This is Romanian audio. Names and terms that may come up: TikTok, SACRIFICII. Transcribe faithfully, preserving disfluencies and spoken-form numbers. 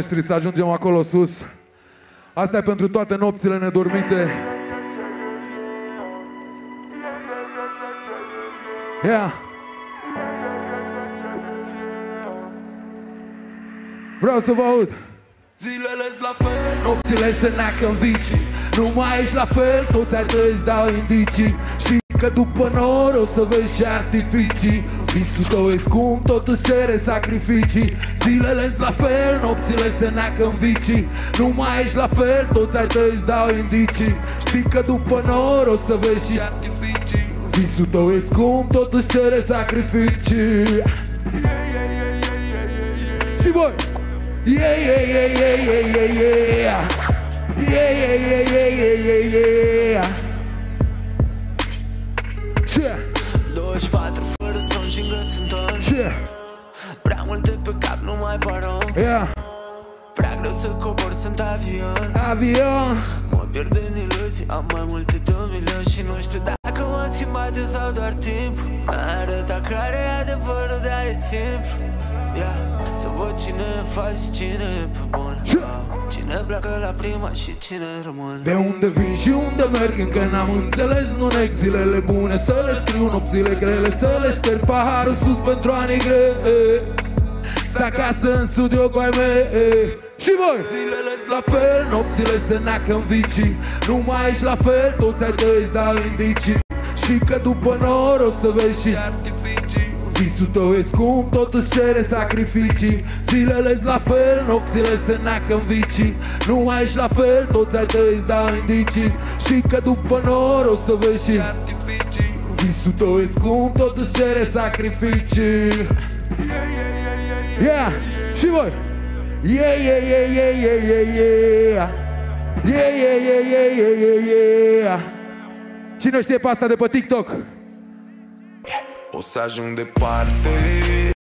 Noștri, să ajungem acolo sus. Asta e pentru toate nopțile nedormite. Yeah. Vreau să vă aud. Zilele-s la fel, nopțile se neacă în vicii. Nu mai ești la fel, toți ai tăi îți dau indicii. Știi că după nori o să vezi și artificii. Visul tău e scump, tot îți cere sacrificii. Zilele-s la fel, nopțile se neacă în vicii. Nu mai ești la fel, toți ai tăi îți dau indicii. Știi că după nori o să vezi și artificii. Visul tău e scump, tot îți cere sacrificii. Și voi! Yeah, yeah, yeah, yeah, yeah, yeah, yeah. Yeah, yeah, yeah, yeah, yeah, yeah. Ce? douăzeci și patru fără somn și gând întors. Ce? Prea multe pe cap, nu mai baron. Yeah. Prea greu să cobor, sunt avion. Avion. Mă pierd în iluzii, am mai multe două milioane și nu știu dacă m-am schimbat eu sau doar timp. Mi-a arătat care e adevărul, dar e simplu. Yeah. Să văd cine faci, cine e pe bun. Cine pleacă la prima și cine rămâne. De unde vin și unde merg, încă n-am înțeles. Nu nec zilele bune, să le scriu nopțile grele. Să le șterg paharul sus pentru anii grei. Să acasă în studio cu ai mei. Și voi! Zilele la fel, nopțile se neacă în vicii. Nu mai ești la fel, toți ai tăi îți dau indicii. Și că după nori o să vezi și artificii. Visul tău e scump, tot îți cere sacrificii. Zilele-s la fel, nopțile se neacă în vicii. Nu mai ești la fel, toți ai tăi îți dau indicii. Știi că după nori o să vezi și artificii. Visul tău e scump, tot îți cere sacrificii. Yeah, și voi! Yeah, yeah, yeah, yeah, yeah, yeah, yeah. Yeah, yeah, yeah, yeah, yeah, yeah, yeah. Cine știe pe asta de pe TikTok? O să ajung departe.